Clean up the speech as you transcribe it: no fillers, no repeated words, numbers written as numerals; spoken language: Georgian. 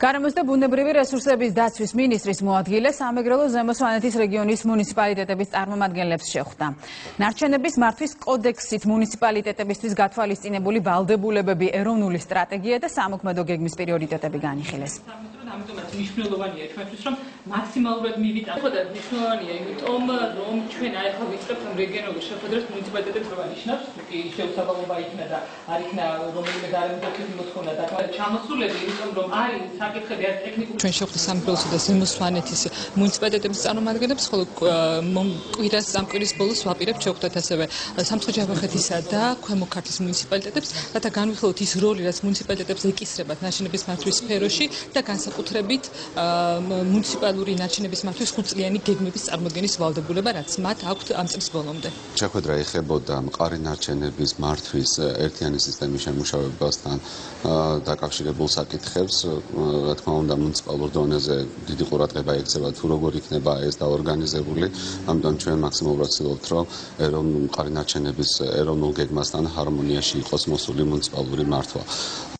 Გარემოსთან ბუნებრივი რესურსების დაცვის მინისტრის მოადგილე სამეგრელოს ზემო სვანეთის რეგიონის მუნიციპალიტეტების წარმომადგენლებს შეხვდა. Ნარჩენების მართვის კოდექსით მუნიციპალიტეტებისთვის გათვალისწინებული ვალდებულებები, ეროვნული სტრატეგია და სამოქმედო გეგმის პრიორიტეტები განიხილეს. ამიტომაც მნიშვნელოვანია ჩვენთვის, რომ მაქსიმალურად მივიტანოთ. ხოდა მნიშვნელოვანია, იმიტომ რომ ჩვენ არ ახლა ვიწყებთ ამ რეგიონულ შეხვედრას მუნიციპალიტეტებს რა ნიშნავს, კი შეუსაბამობა იქნება და არ იქნება რომელიმე გარემოსდაცვის მოთხოვნა ჩამოსულები, იმიტომ რომ არის ჩვენ შეხვდით სამეგრელოს და ზემო სვანეთის მუნიციპალიტეტების წარმომადგენლებს, ხოლო კვირას ზამკვირის ბოლოს ვაპირებთ შევხვდეთ ასევე სამცხე-ჯავახეთისა და ქვემო ქართლის მუნიციპალიტეტებს, რათა განვიხილოთ ის როლი, რაც მუნიციპალიტეტებს ეკისრებათ ნარჩენების მართვის სფეროში და განსაკუთრებით მუნიციპალური ნარჩენების მართვის ხუთწლიანი გეგმების წარმოდგენის ვალდებულება, რაც მათ აქვთ ამ წლის ბოლომდე. შეხვედრა ეხებოდა მყარი ნარჩენების მართვის ერთიანი სისტემის შემუშავებასთან დაკავშირებულ საკითხებს. Რა თქმა უნდა, მუნიციპალურ დონეზე დიდი ყურადღება ექცევა თუ როგორ იქნება ეს დაორგანიზებული, ამიტომ ჩვენ მაქსიმალურად ვცდილობთ, რომ ეროვნული მყარი ნარჩენების ეროვნულ გეგმასთან ჰარმონიაში იყოს მოსული მუნიციპალური მართვა.